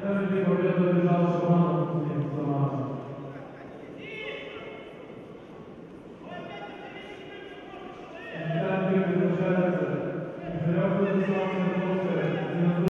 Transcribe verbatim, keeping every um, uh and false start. Gracias.